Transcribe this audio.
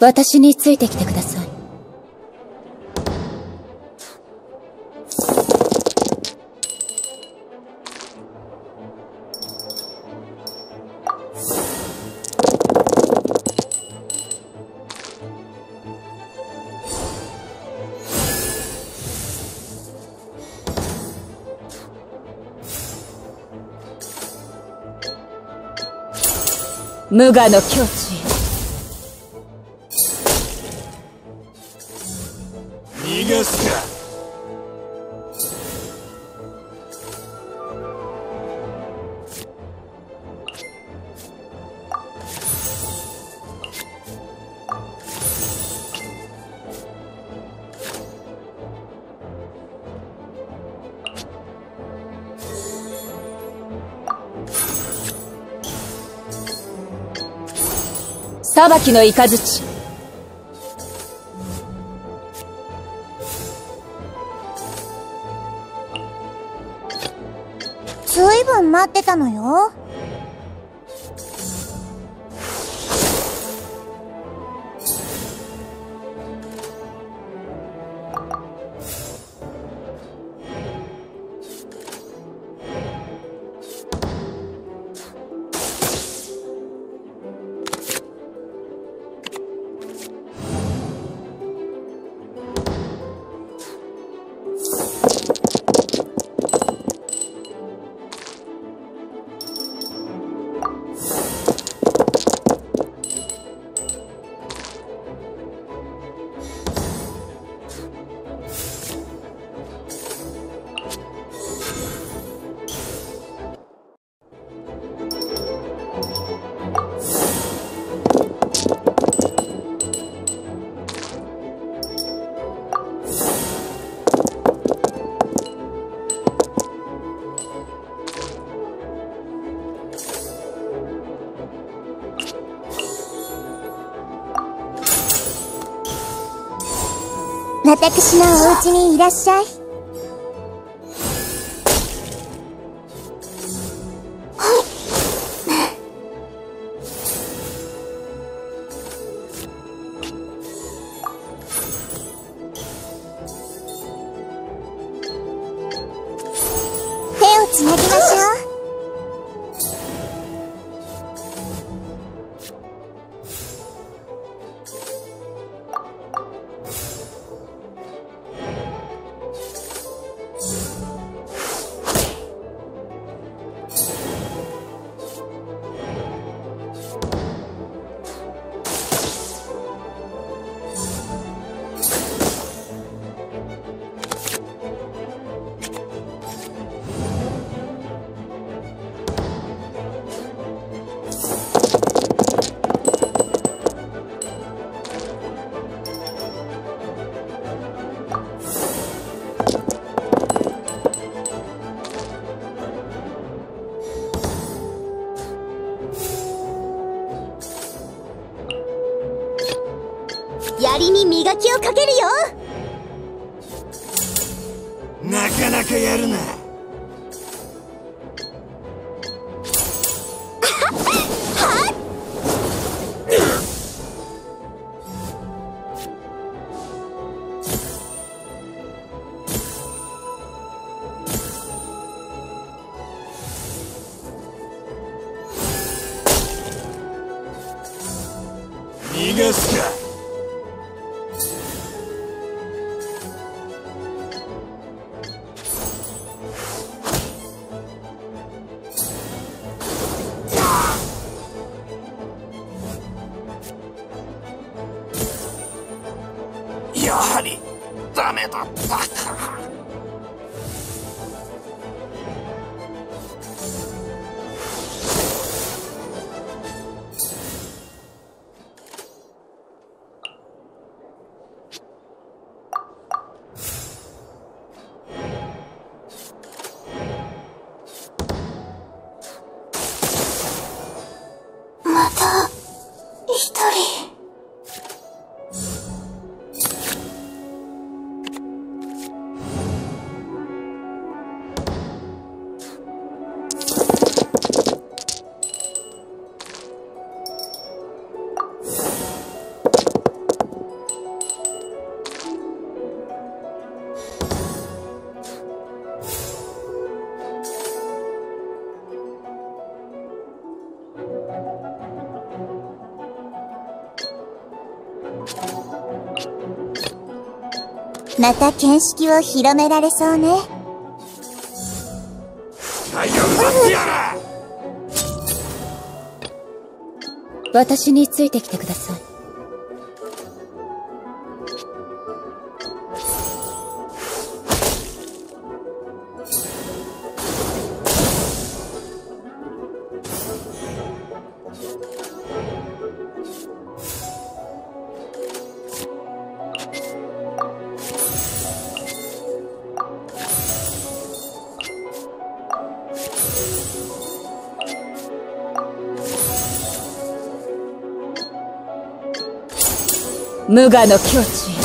私についてきてください。無我の境地へ逃がすか。裁きの雷ずいぶん待ってたのよ。私のお家にいらっしゃい。手をつなぎましょう。槍に磨きをかけるよ。なかなかやるな。逃がすか。やはりダメだったか。また一人。また見識を広められそうね。私についてきてください。無我の境地。